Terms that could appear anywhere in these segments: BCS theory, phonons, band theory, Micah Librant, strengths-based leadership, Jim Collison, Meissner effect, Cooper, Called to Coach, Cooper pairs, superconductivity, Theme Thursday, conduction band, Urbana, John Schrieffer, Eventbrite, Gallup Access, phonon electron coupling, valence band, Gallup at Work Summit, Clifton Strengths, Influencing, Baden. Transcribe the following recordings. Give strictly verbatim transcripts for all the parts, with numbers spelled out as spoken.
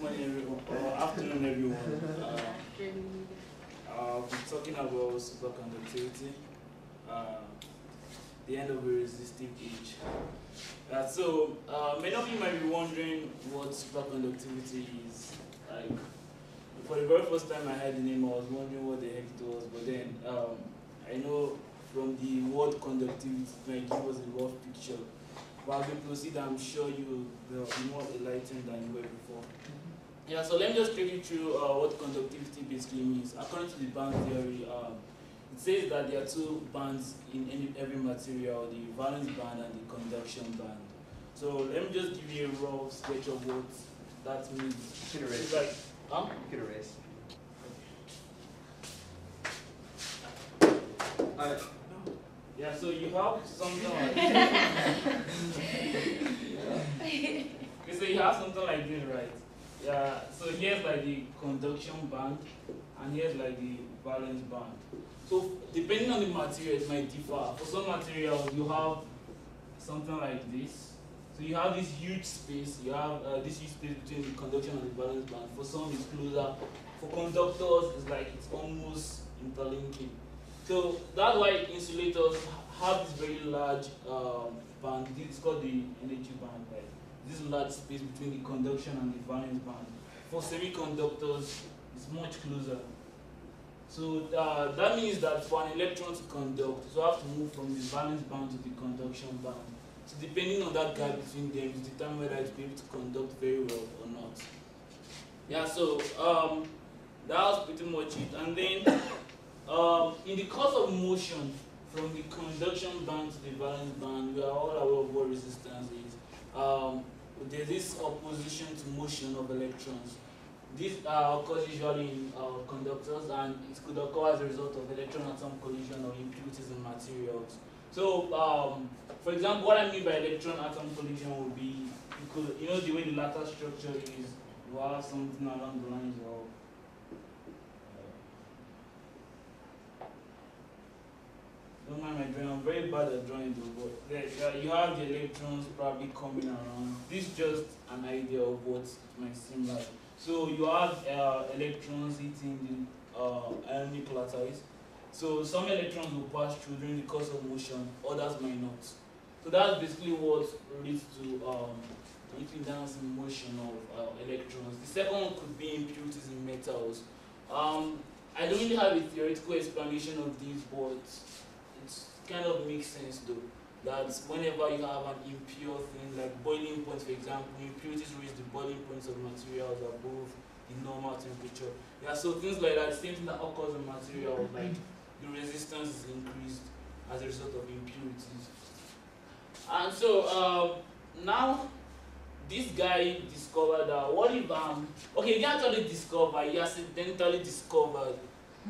Morning, everyone. Or afternoon, everyone. Uh, uh, we're talking about superconductivity, uh, the end of a resistive age. Uh, so, uh, many of you might be wondering what superconductivity is. Like, for the very first time I heard the name, I was wondering what the heck it was. But then, um, I know from the word conductivity, it was a rough picture. But as we proceed, I'm sure you will be more enlightened than you were before. Yeah, so let me just take you through uh, what conductivity basically means. According to the band theory, uh, it says that there are two bands in any, every material, the valence band and the conduction band. So let me just give you a rough sketch of what that means. You can erase. Like, huh? You can erase. Uh, yeah, so you have something like yeah. So you have something like this, right? Yeah, so here's like the conduction band, and here's like the valence band. So depending on the material, it might differ. For some materials, you have something like this. So you have this huge space. You have uh, this huge space between the conduction and the valence band. For some, it's closer. For conductors, it's like it's almost interlinking. So that's why insulators have this very large um, band. It's called the energy band, right? This large space between the conduction and the valence band. For semiconductors, it's much closer. So uh, that means that for an electron to conduct, so I have to move from the valence band to the conduction band. So depending on that gap between them, it's determined whether it's able to conduct very well or not. Yeah, so um, that was pretty much it. And then um, in the course of motion from the conduction band to the valence band, we are all aware of what resistance is. Um, There's this opposition to motion of electrons. This uh, occurs usually in uh, conductors, and it could occur as a result of electron-atom collision or impurities in materials. So, um, for example, what I mean by electron-atom collision would be, you, could, you know, the way the lateral structure is, you have something along the lines of. Don't mind my drawing, I'm very bad at drawing though, but you have the electrons probably coming around. This is just an idea of what it might seem like. So you have uh, electrons hitting the uh, ionic lattice. So some electrons will pass through during the course of motion, others might not. So that's basically what leads to um, impedance in motion of uh, electrons. The second one could be impurities in metals. Um, I don't really have a theoretical explanation of these, but it kind of makes sense though, that whenever you have an impure thing, like boiling points for example, impurities reach the boiling points of materials above the normal temperature. Yeah, so things like that, same thing that occurs in materials, like the resistance is increased as a result of impurities. And so, uh, now, this guy discovered that, what if, um, okay, he actually discovered, he accidentally discovered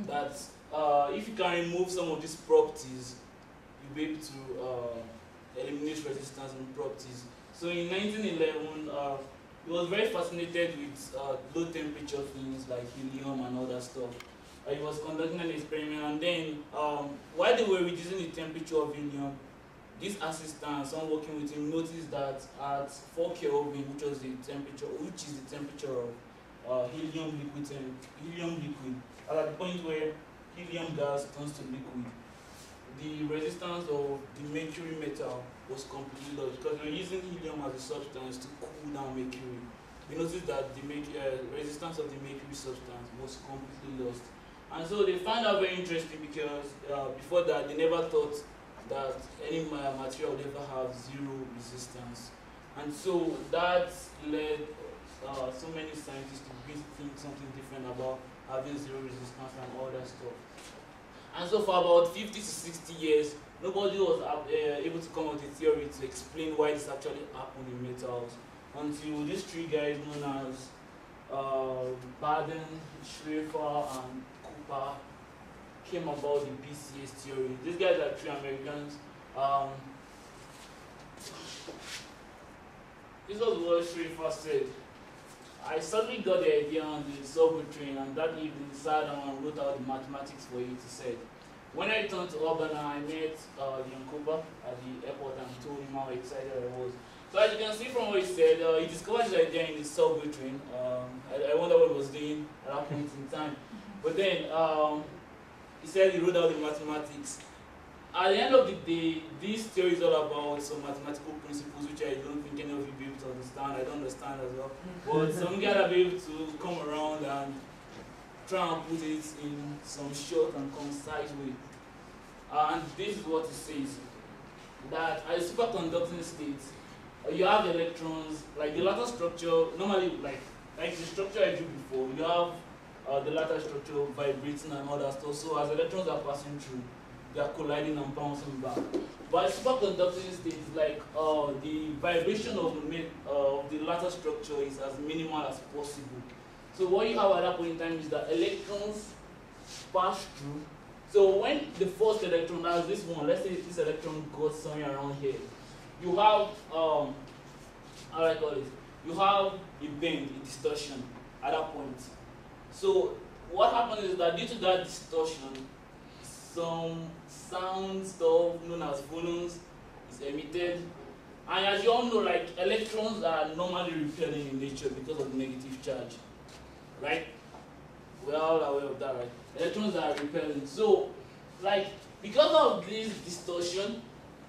that Uh, if you can remove some of these properties, you'll be able to uh, eliminate resistance and properties. So in nineteen eleven, uh, he was very fascinated with uh, low temperature things like helium and all that stuff. Uh, he was conducting an experiment, and then um, while they were reducing the temperature of helium, this assistant, someone working with him, noticed that at four Kelvin, which was the temperature, which is the temperature of uh, helium liquid, and helium liquid, at the point where helium gas turns to liquid, the resistance of the mercury metal was completely lost, because we were using helium as a substance to cool down mercury. We noticed that the mercury, uh, resistance of the mercury substance was completely lost. And so they found that very interesting, because uh, before that, they never thought that any material would ever have zero resistance. And so that led uh, so many scientists to think something different about having zero resistance and all that stuff. And so for about fifty to sixty years, nobody was uh, able to come up with a theory to explain why this actually happened in metals, until these three guys known as uh, Baden, Schrieffer, and Cooper came about the B C S theory. These guys are three Americans. Um, this was what Schrieffer said. I suddenly got the idea on the subway train, and that evening sat down and wrote out the mathematics for it. He said, when I returned to Urbana, I met uh, young Cooper at the airport and told him how excited I was. So as you can see from what he said, uh, he discovered his idea in the cell between. Um, I, I wonder what he was doing at that point in time. But then um, he said he wrote out the mathematics. At the end of the day, this theory is all about some mathematical principles which I don't think any of you will be able to understand. I don't understand as well. But some guy will be able to come around and try and put it in some short and concise way. Uh, and this is what it says, that at a superconducting state, uh, you have electrons, like the latter structure, normally like, like the structure I drew before, you have uh, the latter structure vibrating and all that stuff. So as electrons are passing through, they are colliding and bouncing back. But superconducting state is like uh, the vibration of the, uh, of the latter structure is as minimal as possible. So what you have at that point in time is that electrons pass through. So when the first electron, as this one, let's say this electron goes somewhere around here, you have, um, how do I call it? You have a bend, a distortion at that point. So what happens is that due to that distortion, some sound stuff known as phonons is emitted. And as you all know, like electrons are normally repelling in nature because of the negative charge, right? We're all aware of that, right? Electrons are repelling. So, like, because of this distortion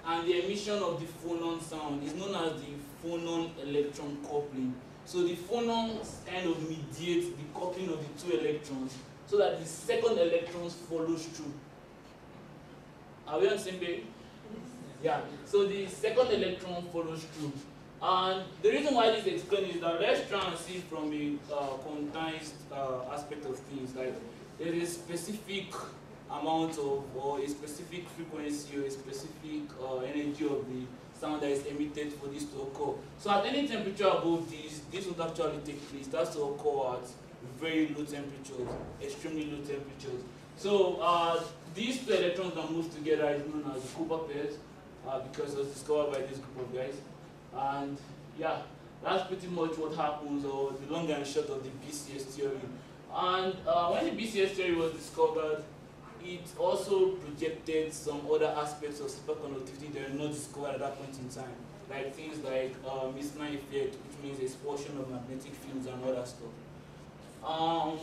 and the emission of the phonon sound is known as the phonon electron coupling. So the phonons kind of mediate the coupling of the two electrons so that the second electrons follows through. Are we on the same page? Yeah. So the second electron follows through. And the reason why this is explained is that let's try and see from a uh, condensed uh, aspect of things. Like there is a specific amount of, or a specific frequency, or a specific uh, energy of the sound that is emitted for this to occur. So at any temperature above this, this would actually take place. That's to occur at very low temperatures, extremely low temperatures. So uh, these two electrons that move together is known as the Cooper pairs, uh, because it was discovered by this group of guys. And yeah, that's pretty much what happens, or the long and short of the B C S theory. And uh, when the B C S theory was discovered, it also projected some other aspects of superconductivity that were not discovered at that point in time, like things like uh, Meissner effect, which means expulsion of magnetic fields and all that stuff. Um,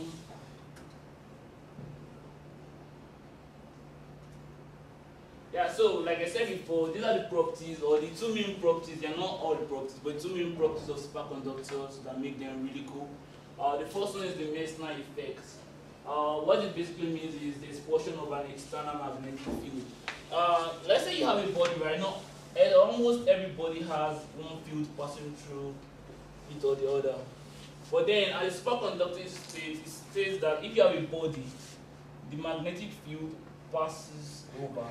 Yeah, so like I said before, these are the properties, or the two main properties. They are not all the properties, but the two main properties of superconductors that make them really cool. Uh, the first one is the Meissner effect. Uh, what it basically means is the expulsion of an external magnetic field. Uh, let's say you have a body right now, and almost everybody has one field passing through it or the other. But then, at a superconducting state, it states that if you have a body, the magnetic field passes over